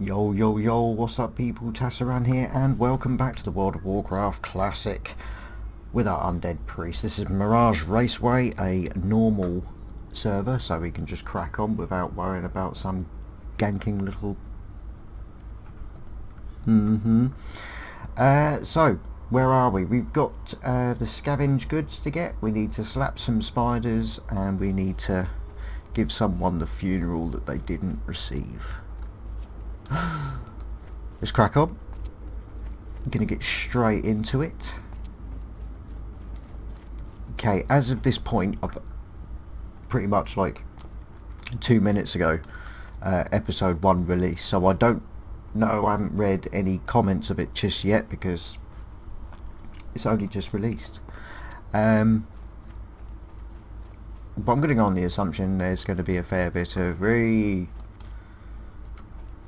Yo, yo, yo, what's up people, Tasaran here, and welcome back to the World of Warcraft Classic with our Undead Priest. This is Mirage Raceway, a normal server, so we can just crack on without worrying about some ganking little... So, where are we? We've got the scavenge goods to get. We need to slap some spiders, and we need to give someone the funeral that they didn't receive. Let's crack on. I'm gonna get straight into it. Okay, as of this point, I've pretty much like 2 minutes ago, episode 1 released, so I don't know, I haven't read any comments of it just yet because it's only just released. But I'm gonna go on the assumption there's gonna be a fair bit of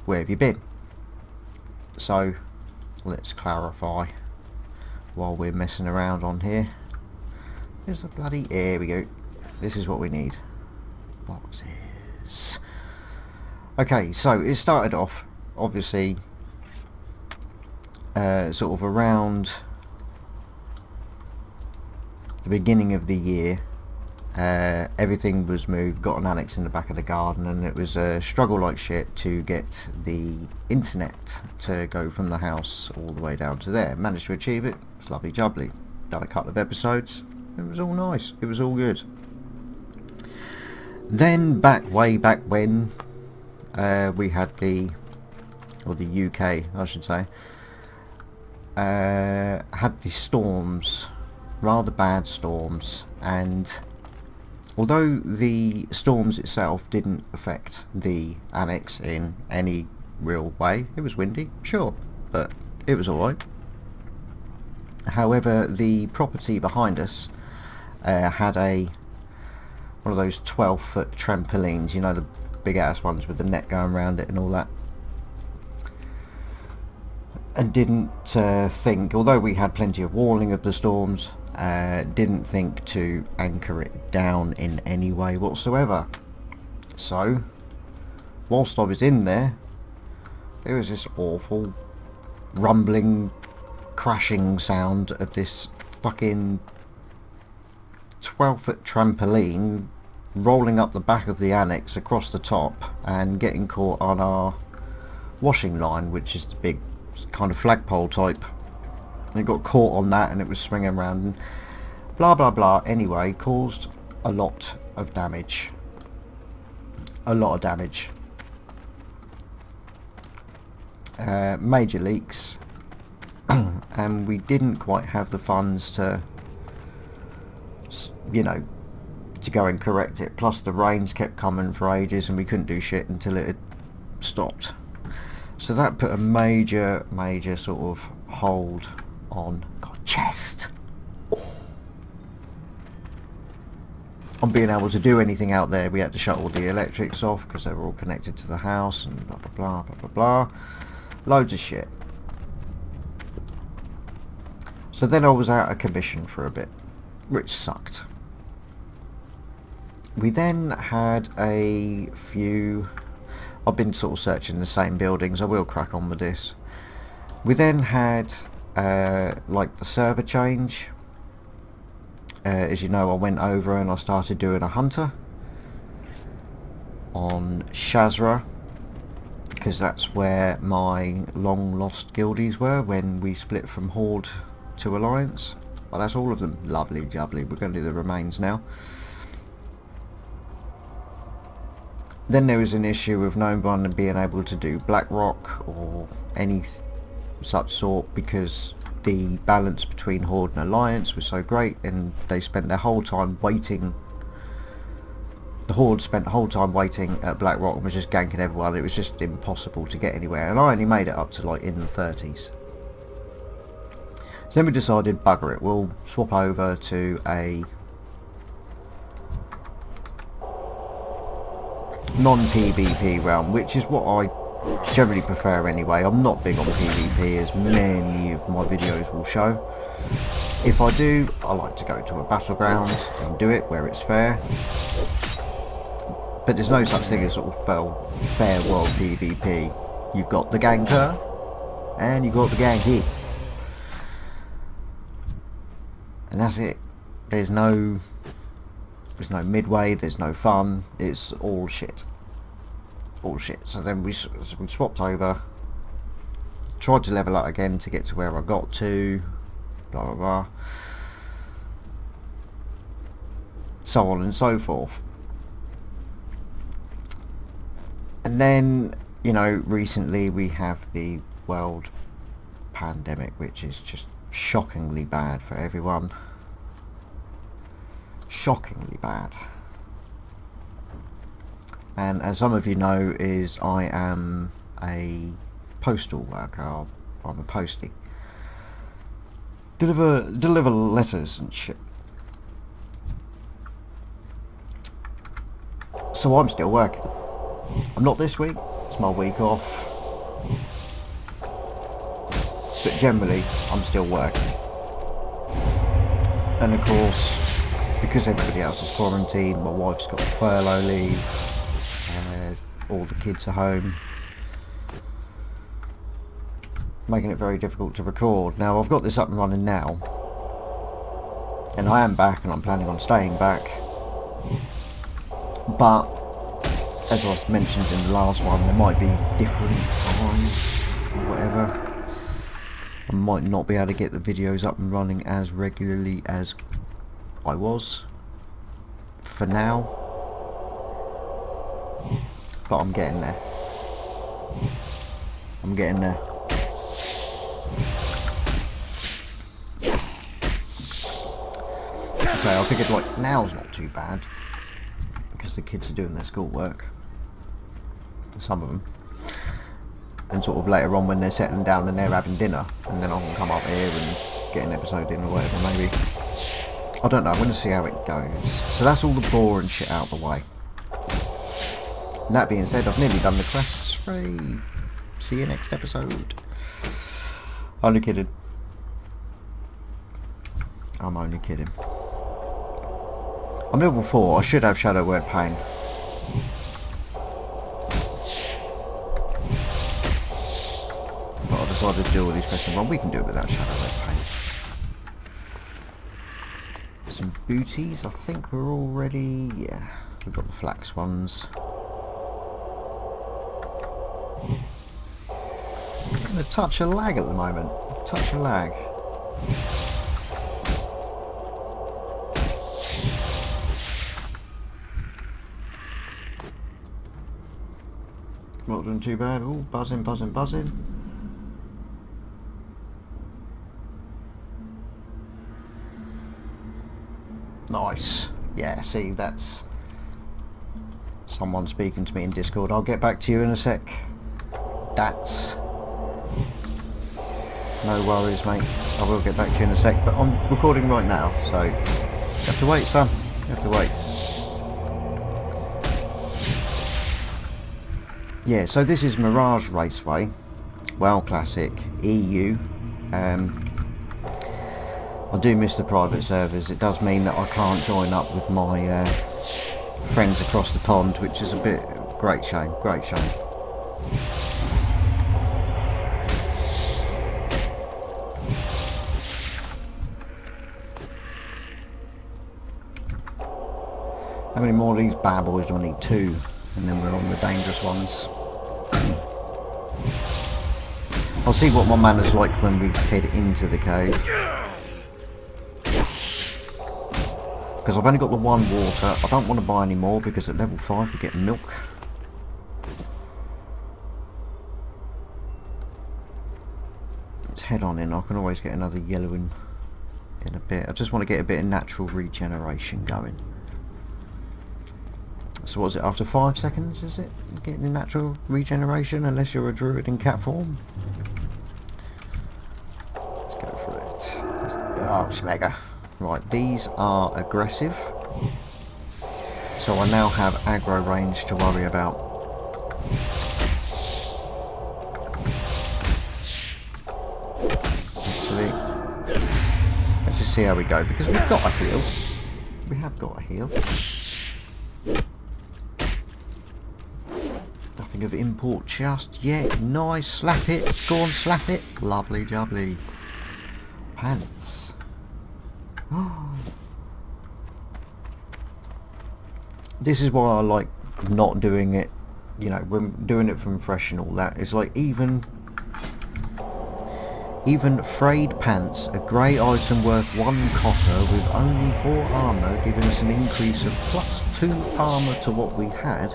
where have you been? So let's clarify while we're messing around on here. There's a bloody... Here we go. This is what we need. Boxes. Okay, so it started off obviously sort of around the beginning of the year. Everything was moved, got an annex in the back of the garden, and it was a struggle like shit to get the internet to go from the house all the way down to there. Managed to achieve it. It's lovely jubbly. Done a couple of episodes. It was all nice. It was all good. Then way back when we had the UK, I should say, had the storms, rather bad storms, and although the storms itself didn't affect the annex in any real way, it was windy, sure, but it was alright. However, the property behind us had one of those 12-foot trampolines, you know, the big-ass ones with the net going around it and all that. And didn't think, although we had plenty of warning of the storms, didn't think to anchor it down in any way whatsoever. So whilst I was in there, there was this awful rumbling, crashing sound of this fucking 12-foot trampoline rolling up the back of the annex across the top and getting caught on our washing line, which is the big kind of flagpole type. It got caught on that and it was swinging around and blah blah blah. Anyway, caused a lot of damage. Major leaks. And we didn't quite have the funds to, you know, to go and correct it. Plus the rains kept coming for ages and we couldn't do shit until it had stopped. So that put a major sort of hold on God, chest. Oh. On being able to do anything out there. We had to shut all the electrics off because they were all connected to the house and blah blah blah blah blah blah. Loads of shit. So then I was out of commission for a bit, which sucked. We then had a few... I've been sort of searching the same buildings. I will crack on with this. We then had like the server change. As you know, I went over and I started doing a hunter on Shazra because that's where my long lost guildies were when we split from Horde to Alliance. Well, that's all of them. Lovely jubbly. We're going to do the remains now. Then there was an issue with no one being able to do Blackrock or any such sort because the balance between Horde and Alliance was so great, and they spent their whole time waiting. The Horde spent the whole time waiting at Blackrock and was just ganking everyone. It was just impossible to get anywhere, and I only made it up to like in the 30s. So then we decided, bugger it, we'll swap over to a non-PvP realm, which is what I generally prefer anyway. I'm not big on PvP, as many of my videos will show. If I do, I like to go to a battleground and do it where it's fair. But there's no such thing as sort of fair world PvP. You've got the gang there, and you've got the gang here. And that's it. There's no midway, there's no fun, it's all shit. All shit. So then we swapped over, tried to level up again to get to where I got to, blah blah blah, so on and so forth. And then, you know, recently we have the world pandemic, which is just shockingly bad for everyone. Shockingly bad. And as some of you know, is I am a postal worker. I'm a postie. Deliver letters and shit. So I'm still working. I'm not this week. It's my week off. But generally, I'm still working. And of course, because everybody else is quarantined, my wife's got furlough leave, and all the kids are home, making it very difficult to record. Now I've got this up and running now, and I am back, and I'm planning on staying back, but as I mentioned in the last one, there might be different times or whatever. I might not be able to get the videos up and running as regularly as I was for now, but I'm getting there. I'm getting there. So I figured, like, now's not too bad because the kids are doing their schoolwork, some of them, and sort of later on when they're settling down and they're having dinner, and then I can come up here and get an episode in or whatever, maybe. I don't know, I want to see how it goes. So that's all the boring shit out of the way. And that being said, I've nearly done the quests. See you next episode. Only kidding. I'm only kidding. I'm level 4, I should have Shadow Word Pain. But I decided to do all these questions. Well, we can do it without Shadow Word Pain. Some booties, I think we're already, yeah, we've got the flax ones. I'm gonna touch a lag at the moment. Touch a lag. Not doing too bad. Oh, buzzing, buzzing, buzzing. Nice. Yeah, see, that's someone speaking to me in Discord. I'll get back to you in a sec. That's no worries, mate. I will get back to you in a sec, but I'm recording right now, so you have to wait, son. You have to wait. Yeah, so this is Mirage Raceway, World Classic, EU. I do miss the private servers. It does mean that I can't join up with my friends across the pond, which is a bit great shame, great shame. How many more of these bad boys do I need? 2, and then we're on the dangerous ones. I'll see what my manners like when we head into the cave. Because I've only got the 1 water, I don't want to buy any more because at level 5 we get milk. Let's head on in, I can always get another yellowing in a bit. I just want to get a bit of natural regeneration going. So what is it, after 5 seconds is it? Getting the natural regeneration, unless you're a druid in cat form. Let's go for it. Oh, smegger. Right, these are aggressive, so I now have aggro range to worry about. Let's just see how we go, because we've got a heal. We have got a heal. I nothing of import just yet. Nice, slap it, go on, slap it. Lovely jubbly. Pants. This is why I like not doing it, you know, when doing it from fresh and all that. It's like even frayed pants, a grey item worth 1 copper with only 4 armour, giving us an increase of +2 armour to what we had,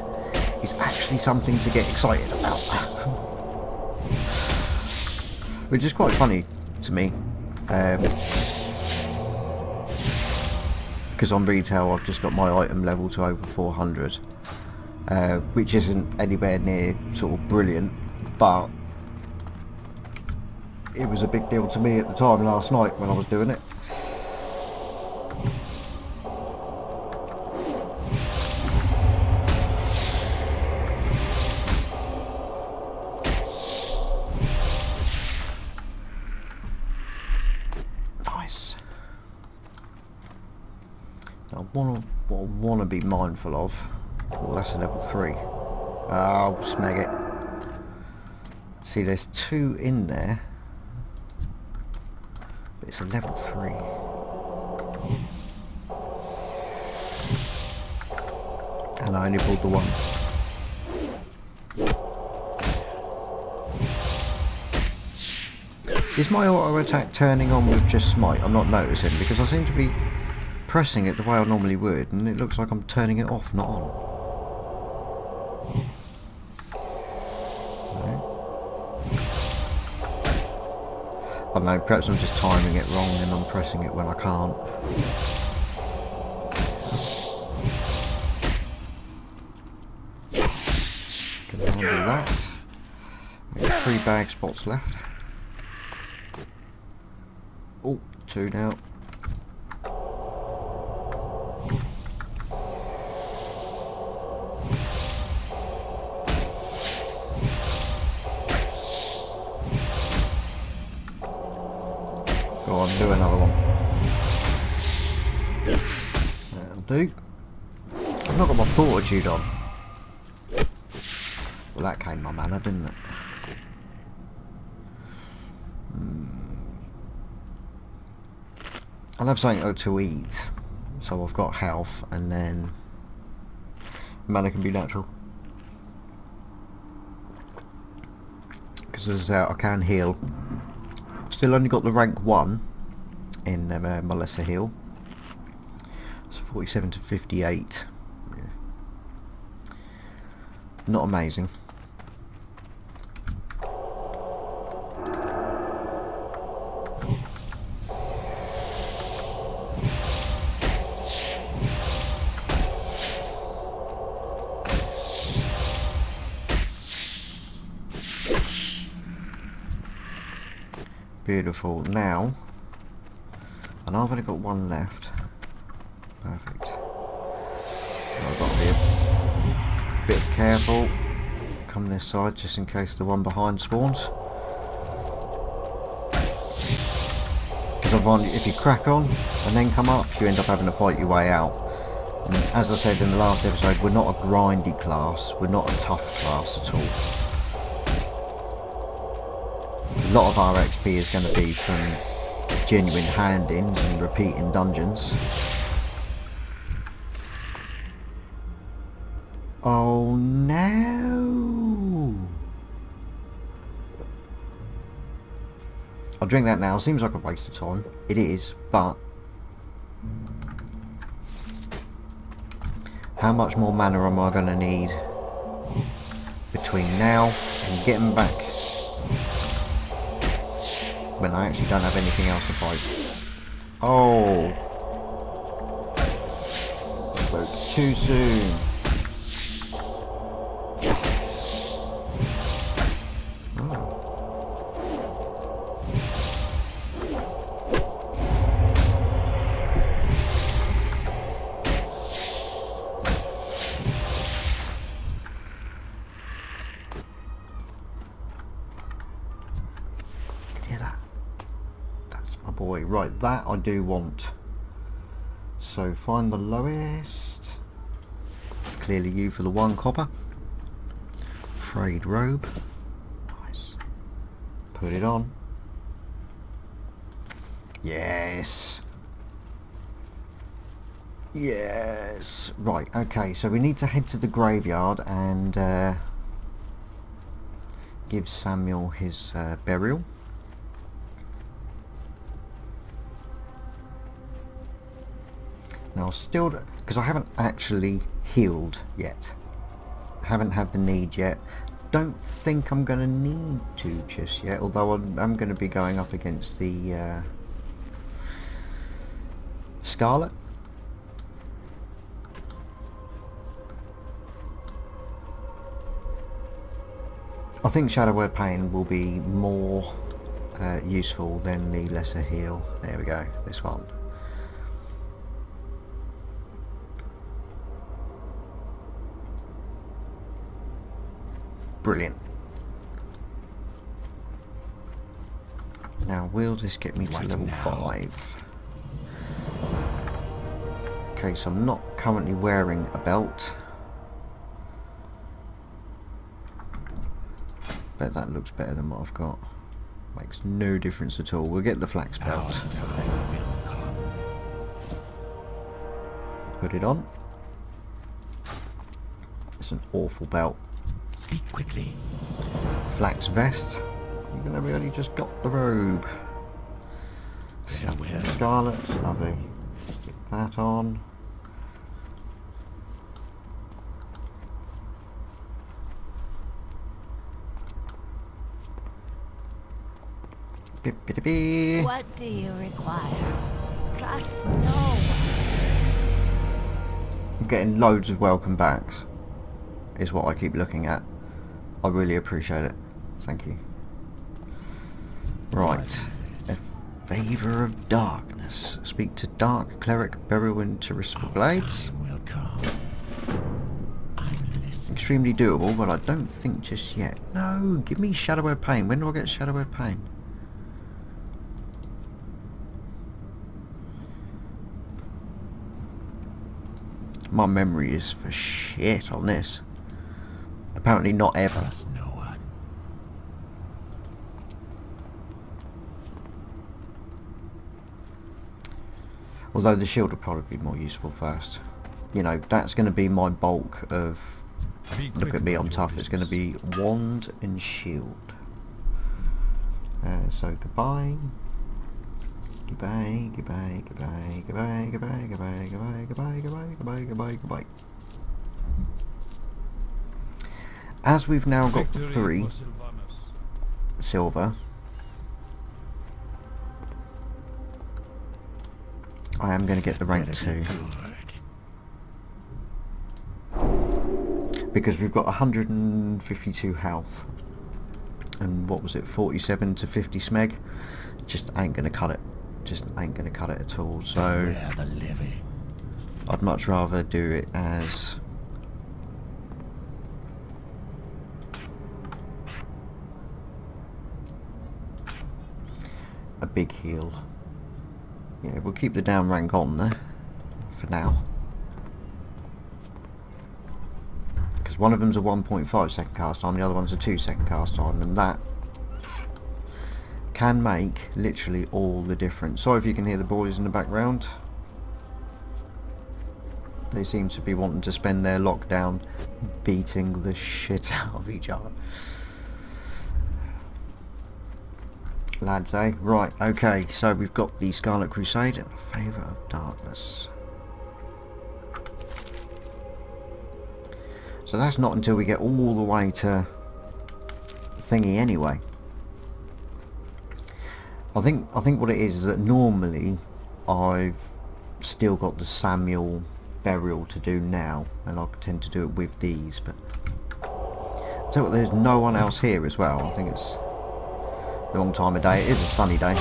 is actually something to get excited about. Which is quite funny to me. Because on retail I've just got my item level to over 400. Which isn't anywhere near sort of brilliant, but it was a big deal to me at the time last night when I was doing it. Nice. Now, what I want to be mindful of. Well, that's a level 3. Oh, snag it. See, there's 2 in there. But it's a level 3. And I only pulled the 1. Is my auto attack turning on with just smite? I'm not noticing because I seem to be pressing it the way I normally would, and it looks like I'm turning it off, not on. I don't know, perhaps I'm just timing it wrong and I'm pressing it when I can't. Can handle that. We've got 3 bag spots left. Oh, 2 now. Do another one. That'll do. I've not got my fortitude on. Well, that came my manner, didn't it? I'll have something to eat. So I've got health, and then mana can be natural. Because as I can heal. I've still only got the rank 1. In Molissa Hill. So 47 to 58. Yeah. Not amazing. Beautiful. Now. And I've only got 1 left. Perfect. So I've got to be a bit careful. Come this side just in case the one behind spawns. Because I find if you crack on and then come up, you end up having to fight your way out. And as I said in the last episode, we're not a grindy class. We're not a tough class at all. A lot of our XP is going to be from genuine hand-ins and repeating dungeons. Oh no! I'll drink that now. Seems like a waste of time. It is, but how much more mana am I going to need between now and getting back? When I actually don't have anything else to fight. Oh! Spoke too soon. Right, that I do want. So find the lowest. Clearly you for the 1 copper. frayed robe. Nice. Put it on. Yes. Yes. Right, okay, so we need to head to the graveyard and give Samuel his burial. Now still, because I haven't actually healed yet, haven't had the need yet, don't think I'm going to need to just yet, although I'm going to be going up against the Scarlet. I think Shadow Word Pain will be more useful than the lesser heal. There we go, this one. Brilliant. Now will this get me to level 5? Okay, so I'm not currently wearing a belt. Bet that looks better than what I've got. Makes no difference at all. We'll get the flax belt. Put it on. It's an awful belt. Speak quickly. Flax vest. You're gonna really just got the robe. Scarlet, lovely. Stick that on. What do you require? Class no. I'm getting loads of welcome backs. Is what I keep looking at. I really appreciate it. Thank you. Right. A Favor of Darkness. Speak to Dark Cleric Beryl and Tirisfal Blades. Extremely doable, but I don't think just yet. No, give me Shadow Word Pain. When do I get Shadow Word Pain? My memory is for shit on this. Apparently not ever. Trust no one. Although the shield would probably be more useful first. You know, that's going to be my bulk of... Look at me, I'm tough. It's going to be wand and shield. So goodbye. Goodbye, goodbye, goodbye, goodbye, goodbye, goodbye, goodbye, goodbye, goodbye, goodbye, goodbye, goodbye. As we've now got 3 silver, I am going to get the rank 2 because we've got 152 health and what was it, 47 to 50 smeg. Just ain't going to cut it. Just ain't going to cut it at all. So I'd much rather do it as a big heal. Yeah, we'll keep the down rank on there for now. Because one of them's a 1.5 second cast time, the other one's a 2 second cast time, and that can make literally all the difference. Sorry if you can hear the boys in the background. They seem to be wanting to spend their lockdown beating the shit out of each other. Lads, eh? Right, okay, so we've got the Scarlet Crusade and the Favour of Darkness. So that's not until we get all the way to thingy anyway. I think what it is that normally I've still got the Samuel burial to do now, and I tend to do it with these, but I tell you what, there's no one else here as well. I think it's a long time of day. It is a sunny day.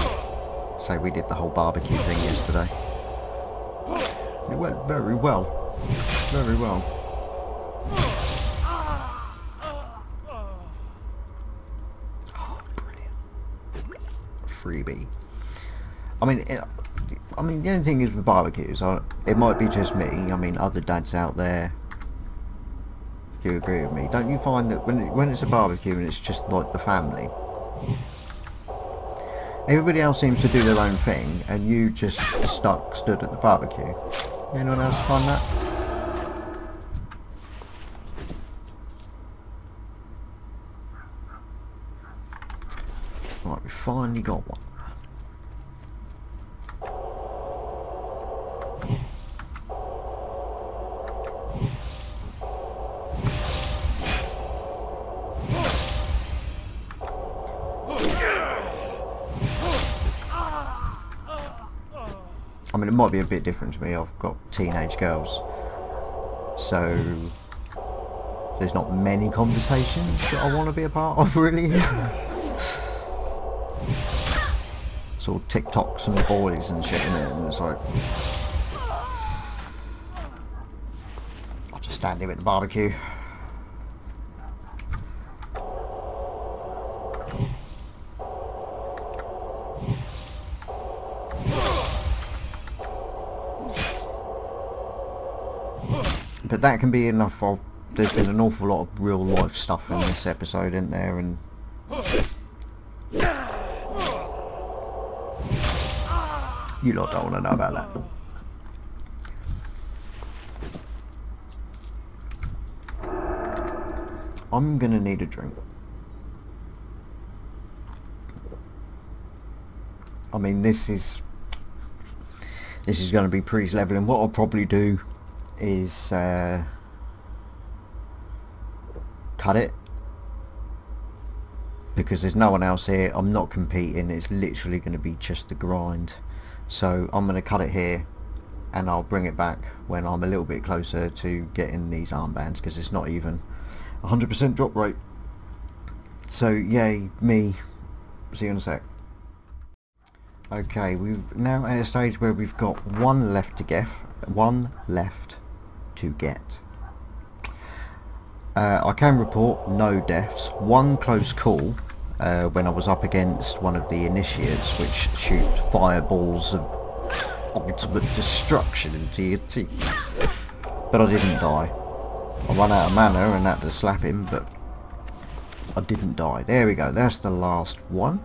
So we did the whole barbecue thing yesterday. It went very well. Very well. Freebie. I mean, the only thing is with barbecues, it might be just me. I mean, other dads out there you agree with me? Don't you find that when it's a barbecue and it's just like the family, everybody else seems to do their own thing and you just stood at the barbecue? Anyone else find that? Right, we finally got one. I mean, it might be a bit different to me. I've got teenage girls, so there's not many conversations that I want to be a part of, really. It's all TikToks and boys and shit in it, and it's like, I'll just stand here at the barbecue. But that can be enough of. There's been an awful lot of real life stuff in this episode, isn't there? And you lot don't want to know about that. I'm going to need a drink. I mean, this is going to be pretty level, and what I'll probably do is cut it, because there's no one else here. I'm not competing. It's literally going to be just the grind. So I'm going to cut it here, and I'll bring it back when I'm a little bit closer to getting these armbands, because it's not even 100% drop rate. So yay me. See you in a sec. Okay, we're now at a stage where we've got one left to get. I can report no deaths, one close call. When I was up against one of the initiates, which shoot fireballs of ultimate destruction into your teeth. But I didn't die. I ran out of mana and had to slap him, but I didn't die. There we go, that's the last one.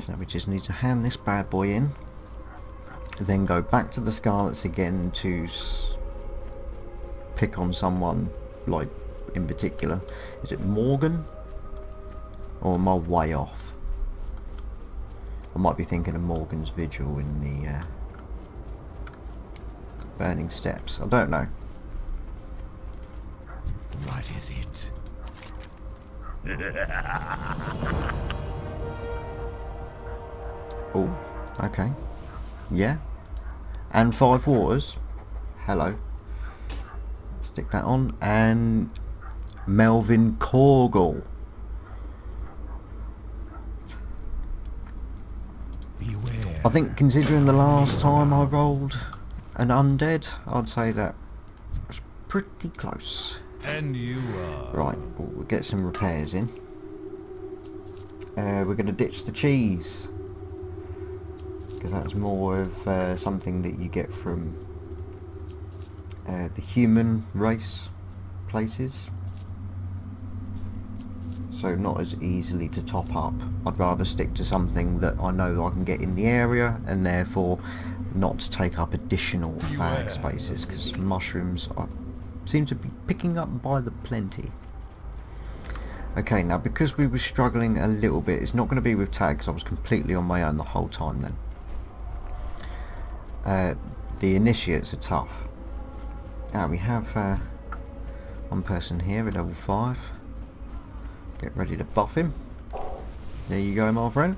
So we just need to hand this bad boy in. Then go back to the Scarlets again to pick on someone, like, in particular. Is it Morgan? Or am I way off? I might be thinking of Morgan's Vigil in the Burning Steps. I don't know. What is it? Oh, okay. Yeah. And 5 waters. Hello. Stick that on. And Melvin Corgle. Beware. I think, considering the last time I rolled an undead, I'd say that was pretty close. And you are. Right, we'll get some repairs in. We're going to ditch the cheese, because that's more of something that you get from the human race places, so not as easily to top up. I'd rather stick to something that I know that I can get in the area, and therefore not take up additional bag spaces, because mushrooms seem to be picking up by the plenty. Okay, now because we were struggling a little bit, it's not going to be with tags. I was completely on my own the whole time then. The initiates are tough. Now we have one person here at level 5. Get ready to buff him. There you go, my friend.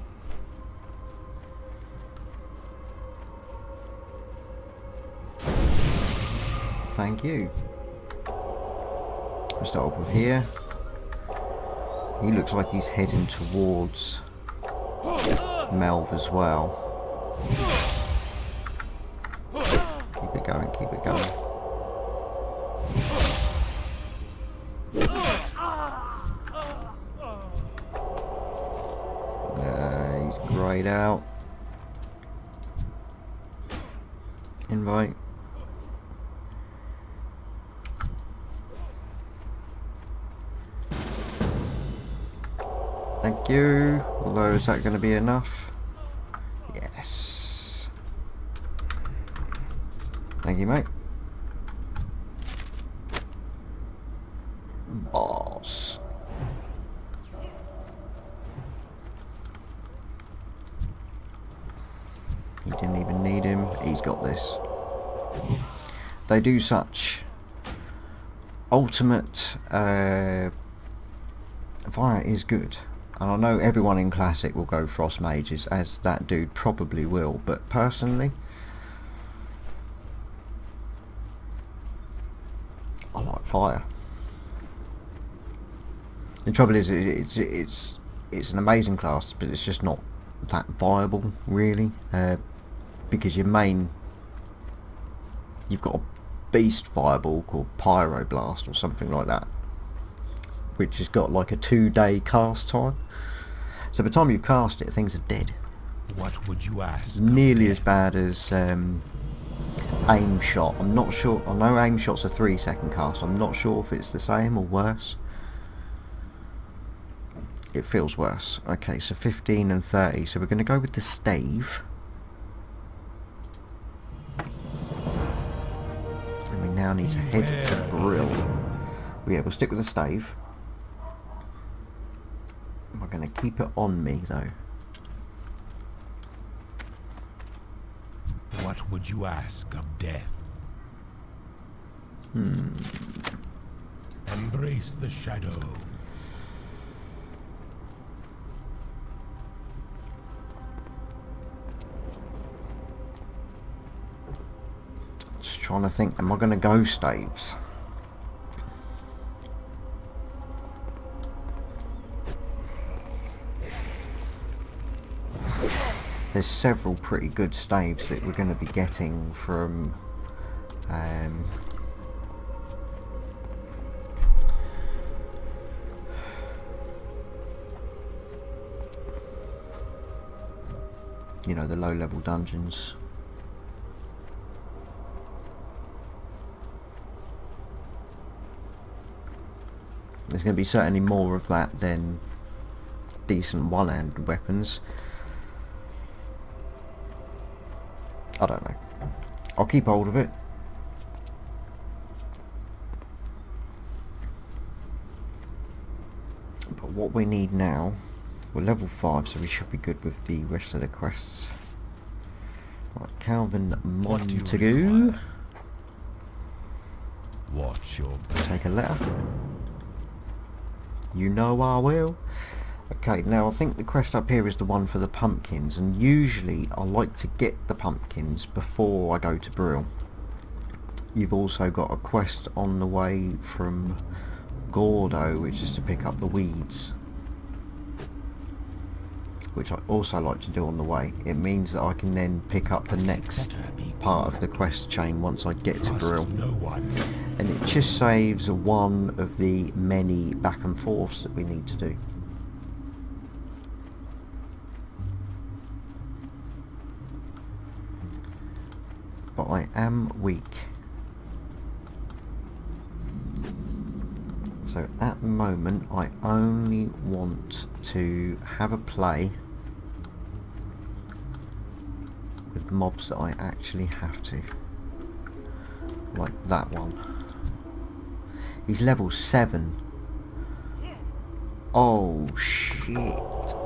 Thank you. I'll start off with here. He looks like he's heading towards Melv as well. Keep it going. He's grayed out. invite. Thank you. Although, is that going to be enough? Yes. Thank you, mate. Boss. You didn't even need him. He's got this. They do such ultimate fire is good. And I know everyone in Classic will go Frost Mages, as that dude probably will, but personally, I like fire. The trouble is, it's an amazing class, but it's just not that viable, really, because your main, you've got a beast fireball called Pyroblast or something like that, which has got like a 2-day cast time. So by the time you've cast it, things are dead. What would you ask? Nearly as bad as aim shot. I'm not sure. I know aim shot's a 3-second cast. I'm not sure if it's the same or worse. It feels worse. Okay, so 15 and 30. So we're going to go with the stave. And we now need to head to Brill. Yeah, we'll stick with the stave. I'm going to keep it on me, though. What would you ask of death? Embrace the shadow. Just trying to think, am I going to go staves? There's several pretty good staves that we're going to be getting from you know, the low level dungeons. There's going to be certainly more of that than decent one-handed weapons. I don't know. I'll keep hold of it. But what we need now, we're level 5, so we should be good with the rest of the quests. Right, Calvin Montagu. Watch your back. Take a letter. You know I will. Okay, now I think the quest up here is the one for the pumpkins, and usually I like to get the pumpkins before I go to Brill. You've also got a quest on the way from Gordo, which is to pick up the weeds, which I also like to do on the way. It means that I can then pick up the next part of the quest chain once I get to Brill, and it just saves one of the many back and forths that we need to do. But I am weak. So at the moment I only want to have a play with mobs that I actually have to. Like that one. He's level 7. Oh shit.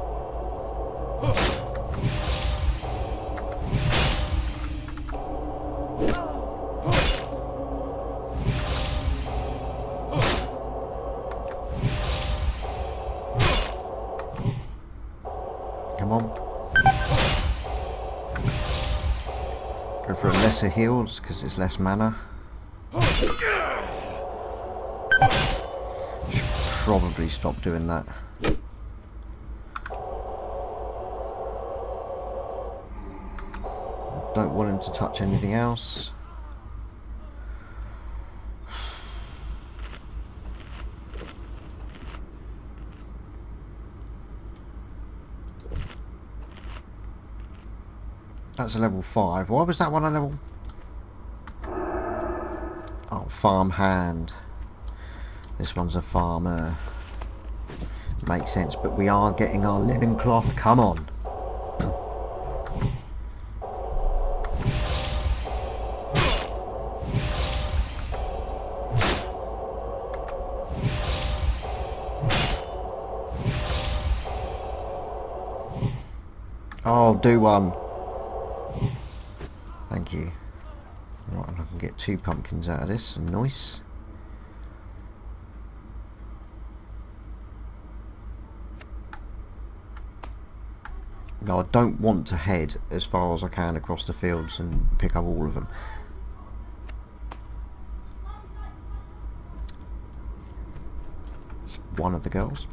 Heals because it's less mana. I should probably stop doing that. Don't want him to touch anything else. That's a level 5. Why was that one a level Oh, farmhand. This one's a farmer. Makes sense, but we are getting our linen cloth. Come on. Oh, do one. Thank you. Right, I can get 2 pumpkins out of this. Nice. No, I don't want to head as far as I can across the fields and pick up all of them. It's one of the girls.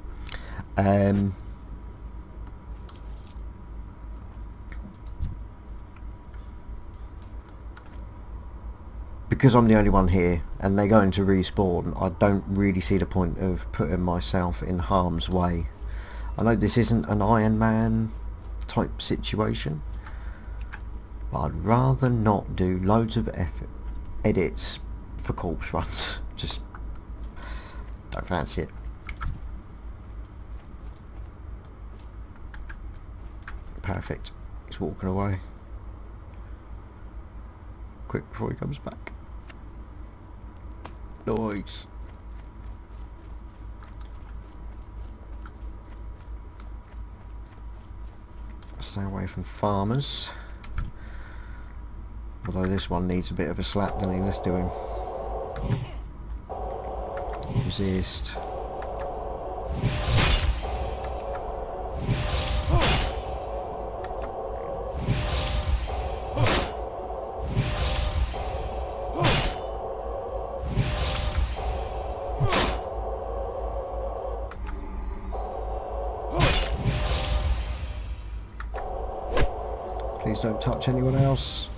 Because I'm the only one here and they're going to respawn, I don't really see the point of putting myself in harm's way. I know this isn't an Iron Man type situation, but I'd rather not do loads of effort edits for corpse runs. Just don't fancy it. Perfect. He's walking away. Quick before he comes back. Nice. Stay away from farmers. Although this one needs a bit of a slap, doesn't he? Let's do him. Resist. Don't touch anyone else.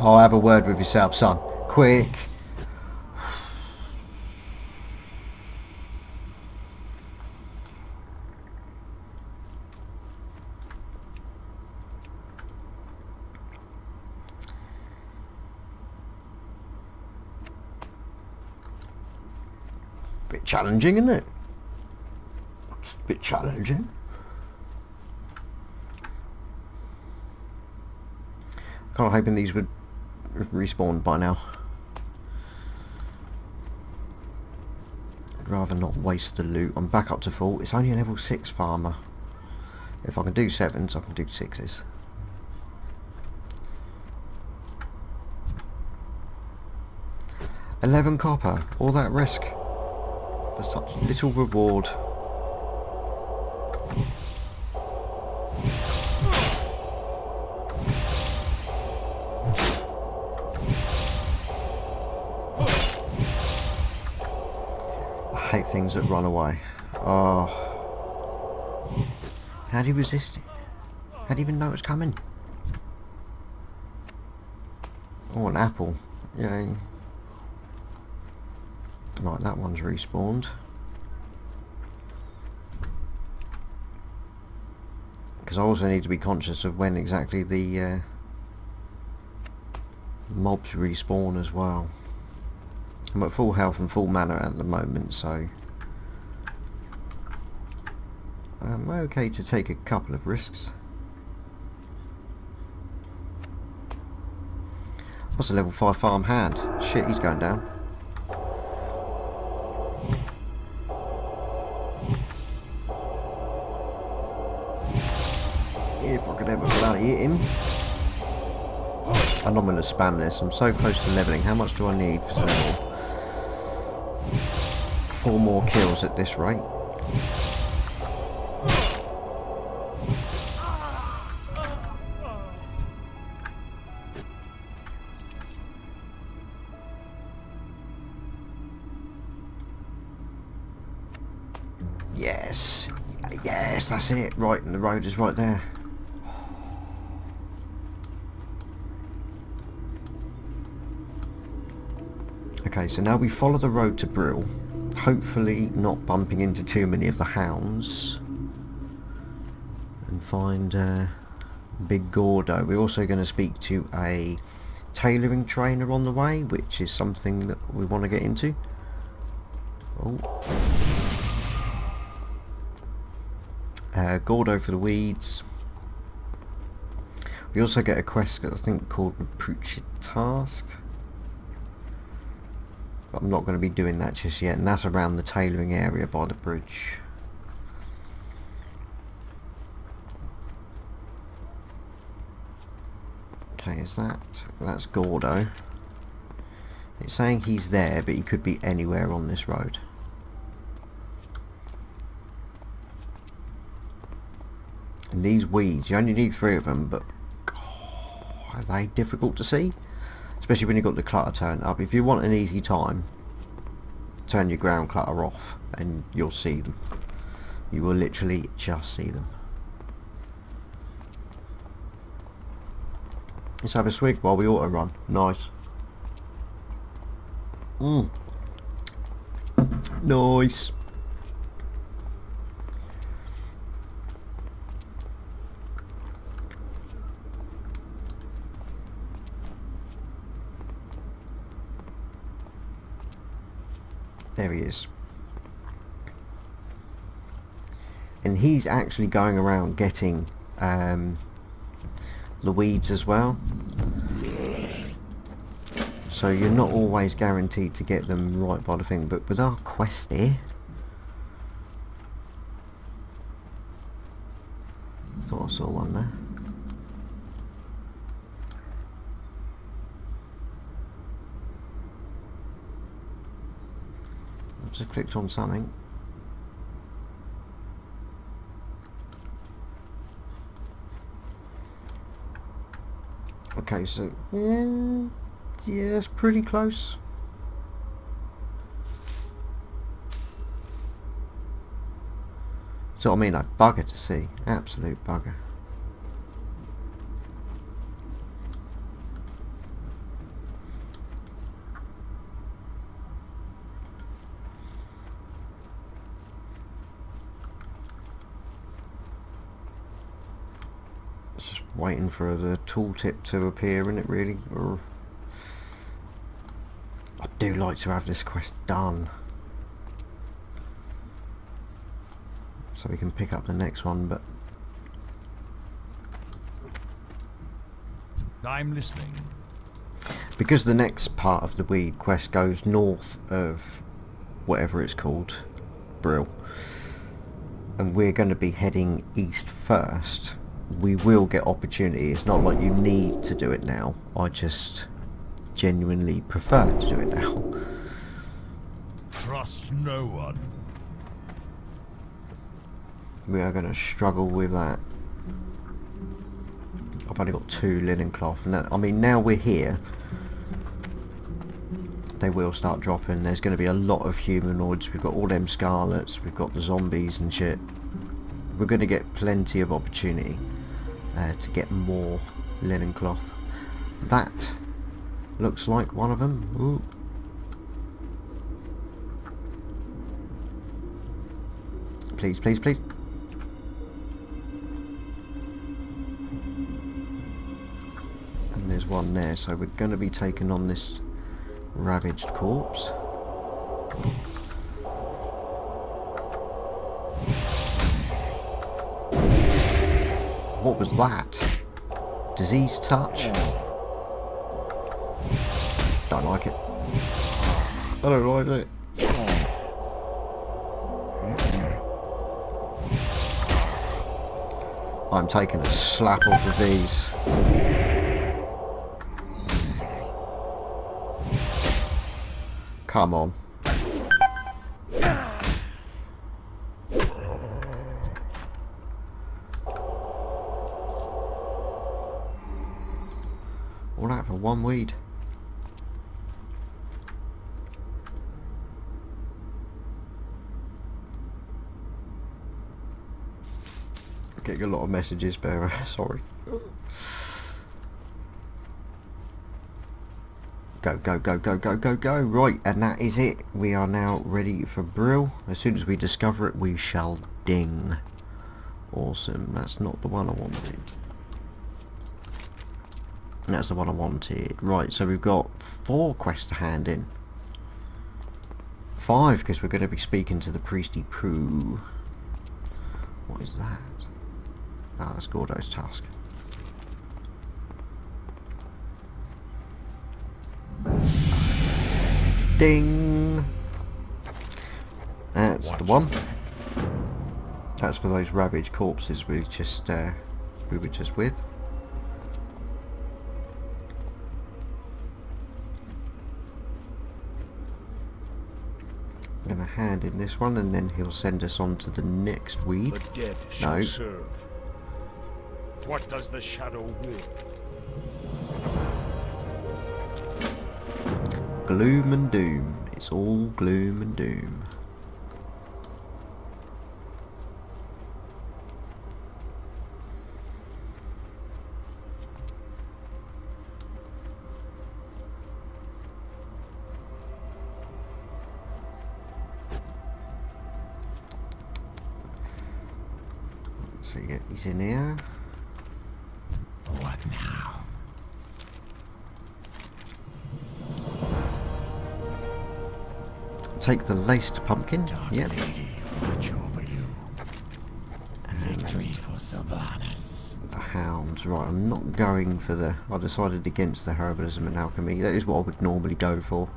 Oh, have a word with yourself, son. Quick. Bit challenging, isn't it? It's a bit challenging. I was hoping these would have respawned by now. I'd rather not waste the loot. I'm back up to full. It's only a level 6 farmer. If I can do 7s, I can do 6s. £11 copper. All that risk for such little reward. Things that run away. Oh, how'd he resist it? How'd he even know it was coming? Oh, an apple. Yay. Right, that one's respawned. Because I also need to be conscious of when exactly the mobs respawn as well. I'm at full health and full mana at the moment, so I'm okay to take a couple of risks. What's a level 5 farm hand? Shit, he's going down. If I could ever bloody hit him. And I'm going to spam this. I'm so close to leveling. How much do I need for the level? 4 more kills at this rate. Yes. Yes, that's it. Right, and the road is right there. Okay, so now we follow the road to Brill. Hopefully not bumping into too many of the hounds, and find Big Gordo. We're also going to speak to a tailoring trainer on the way, which is something that we want to get into. Gordo for the weeds. We also get a quest, I think, called Repruchit Task. But I'm not going to be doing that just yet, and that's around the tailoring area by the bridge. Okay, is that... that's Gordo. It's saying he's there, but he could be anywhere on this road. And these weeds, you only need 3 of them, but are they difficult to see? Especially when you've got the clutter turned up. If you want an easy time, turn your ground clutter off and you'll see them. You will literally just see them. Let's have a swig while we auto run. Nice. Nice. There he is. And he's actually going around getting the weeds as well. So you're not always guaranteed to get them right by the thing. But with our Questie, I thought I saw one there. Just clicked on something. Okay, so yeah, that's pretty close. So I mean, like, bugger to see, absolute bugger. Waiting for the tooltip to appear in it, really. I do like to have this quest done so we can pick up the next one, but I'm listening. Because the next part of the weed quest goes north of whatever it's called, Brill, and we're going to be heading east first. We will get opportunity. It's not like you need to do it now. I just genuinely prefer to do it now. Trust no one. We are going to struggle with that. I've only got 2 linen cloth. And I mean, now we're here, they will start dropping. There's going to be a lot of humanoids. We've got all them scarlets. We've got the zombies and shit. We're going to get plenty of opportunity to get more linen cloth. That looks like one of them. Ooh. Please, please, please. And there's one there, so we're going to be taking on this ravaged corpse. What was that? Disease touch? Don't like it. I don't like it. I'm taking a slap off of these. Come on. One weed. Getting a lot of messages, bearer. Sorry. Go, go, go, go, go, go, go. Right, and that is it. We are now ready for Brill. As soon as we discover it, we shall ding. Awesome. That's not the one I wanted. And that's the one I wanted. Right, so we've got 4 quests to hand in. 5, because we're going to be speaking to the priesty Prue. What is that? Ah, that's Gordo's task. Ding! That's the one. That's for those ravaged corpses we were just with. I'm gonna hand in this one, and then he'll send us on to the next weed. The dead shall serve. What does the shadow will? Gloom and doom. It's all gloom and doom. So yeah, he's in here. What now? Take the laced pumpkin. Dark Lady, watch over you. Victory for Sylvanas. The hounds. Right, I'm not going for the... I decided against the herbalism and alchemy. That is what I would normally go for.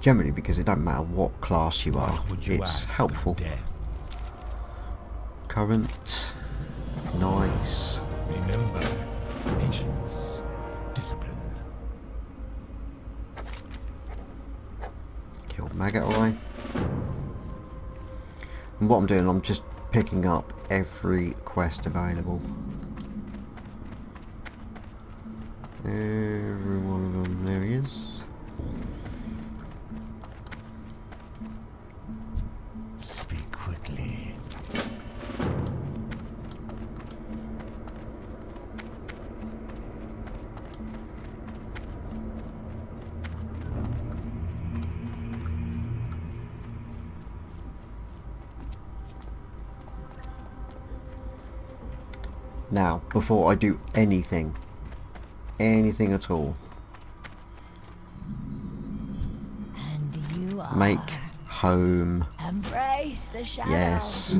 Generally, because it don't matter what class you are, it's helpful. Current. Nice. Remember, patience, discipline. Kill Maggotai. And what I'm doing, I'm just picking up every quest available. Every one of them. There he is. Speak quickly. Now, before I do anything at all, and you are make home. Embrace the shadow. Yes,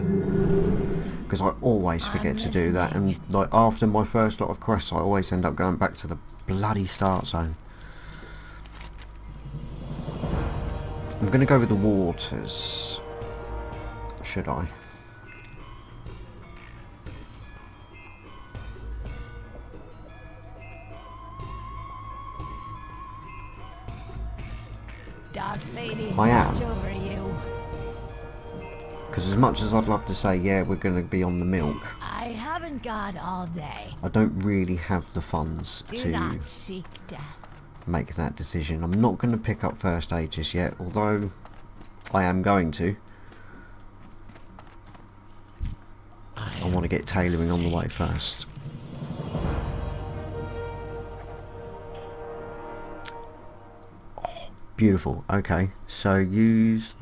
because I always forget to do that, and like after my first lot of quests, I always end up going back to the bloody start zone. I'm going to go with the waters. Should I? I am, because as much as I'd love to say, yeah, we're going to be on the milk, I haven't got all day. I don't really have the funds to make that decision. I'm not going to pick up first aid just yet, although I am going to. I want to get tailoring on the way first. Beautiful. Okay, so use.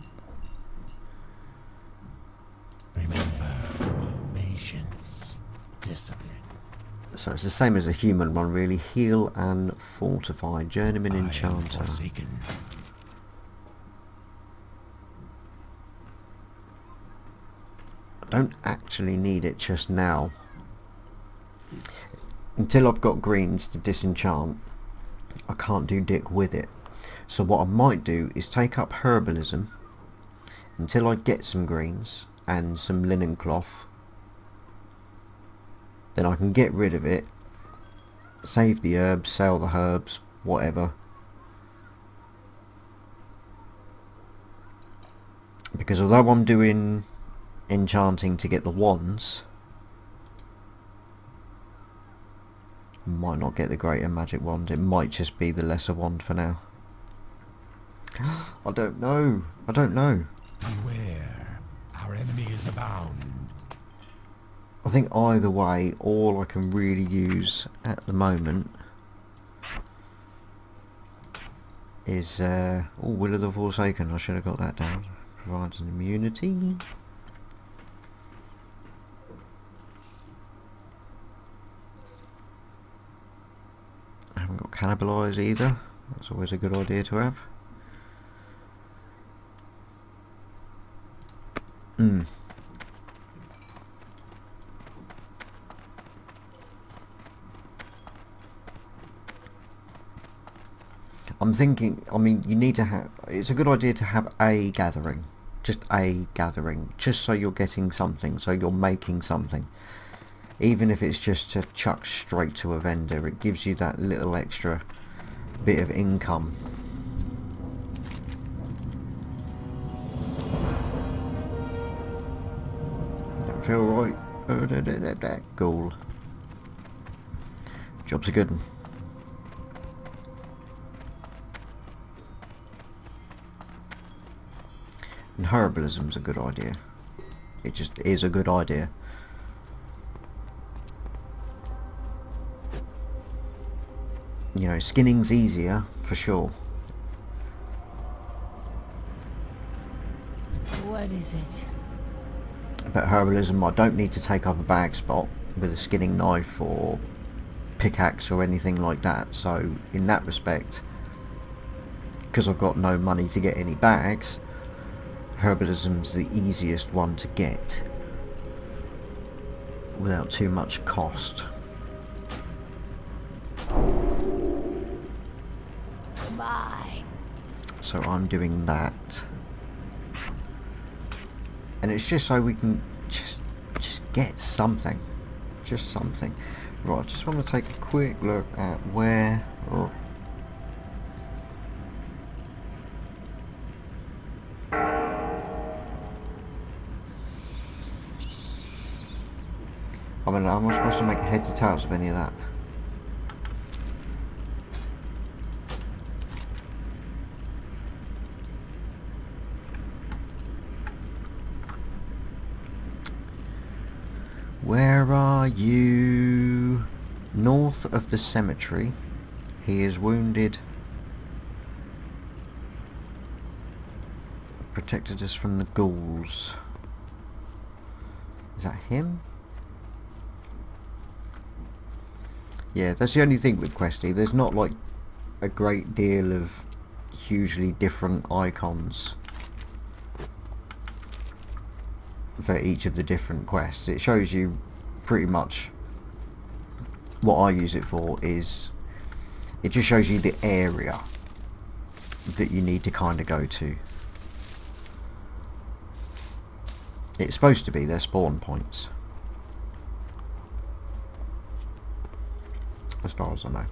Remember, patience, discipline. So it's the same as a human one, really. Heal and fortify. Journeyman Enchanter. I don't actually need it just now. Until I've got greens to disenchant, I can't do dick with it. So what I might do is take up herbalism until I get some greens and some linen cloth. Then I can get rid of it, save the herbs, sell the herbs, whatever. Because although I'm doing enchanting to get the wands, I might not get the greater magic wand. It might just be the lesser wand for now. I don't know. I don't know. Beware. Our enemy is abound. I think either way, all I can really use at the moment is Will of the Forsaken. I should have got that down. Provides an immunity. stabilise either. That's always a good idea to have. I'm thinking, I mean, you need to have, it's a good idea to have a gathering, just so you're getting something, so you're making something. Even if it's just to chuck straight to a vendor, it gives you that little extra bit of income. I don't feel right. Cool. Job's a good one. And herbalism's a good idea. It just is a good idea. You know, skinning's easier for sure. What is it? But herbalism, I don't need to take up a bag spot with a skinning knife or pickaxe or anything like that. So in that respect, because I've got no money to get any bags, herbalism's the easiest one to get without too much cost. So I'm doing that, and it's just so we can just get something, Right, I just want to take a quick look at where. I mean, I'm not supposed to make heads or tails of any of that. Where are you? North of the cemetery. He is wounded. Protected us from the ghouls. Is that him? Yeah, that's the only thing with Questie. There's not like a great deal of hugely different icons for each of the different quests. It shows you pretty much what I use it for is it just shows you the area that you need to kind of go to. It's supposed to be their spawn points as far as I know.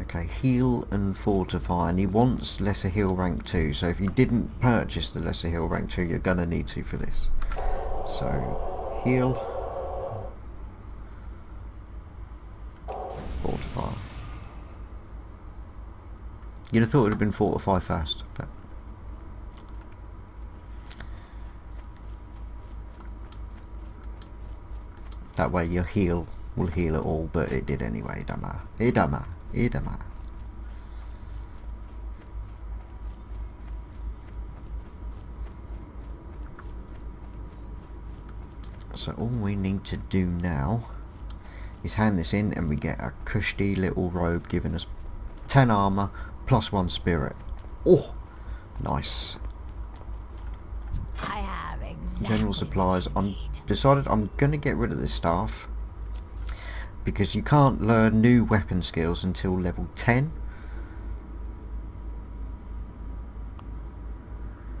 Okay, heal and fortify, and he wants Lesser Heal rank 2, so if you didn't purchase the Lesser Heal rank 2, you're gonna need to for this. So, heal, fortify. You'd have thought it would have been fortify first, but... that way your heal will heal it all, but it did anyway, it don't matter. It don't matter. It don't matter. So all we need to do now is hand this in, and we get a cushy little robe giving us 10 armor plus 1 spirit. Oh, nice. I have exactly general supplies. I'm decided I'm gonna get rid of this staff, because you can't learn new weapon skills until level 10.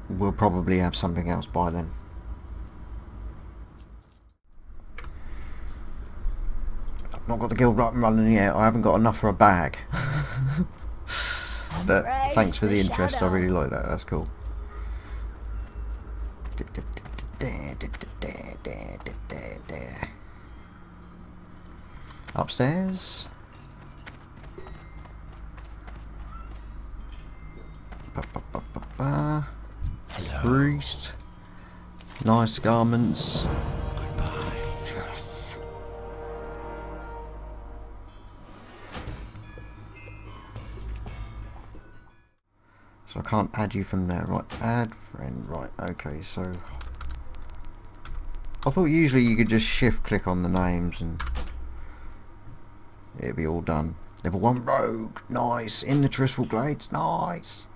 We'll probably have something else by then. I've not got the guild up and running yet. I haven't got enough for a bag. But thanks for the interest. I really like that. That's cool. Upstairs. Hello. Priest. Nice garments. Goodbye. Yes. So I can't add you from there, right? Add friend, right? Okay. So I thought usually you could just shift click on the names and. it'll be all done. Level 1 rogue, nice, in the Tirisfal Glades, nice.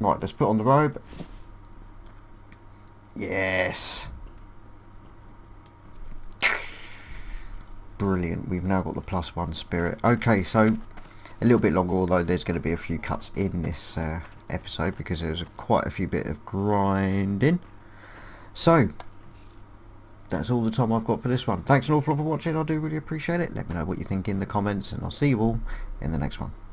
Right, let's put on the robe. Yes. Brilliant, we've now got the +1 spirit. Okay, so a little bit longer, although there's going to be a few cuts in this episode because there's quite a few bit of grinding. So that's all the time I've got for this one. Thanks an awful lot for watching. I do really appreciate it. Let me know what you think in the comments, and I'll see you all in the next one.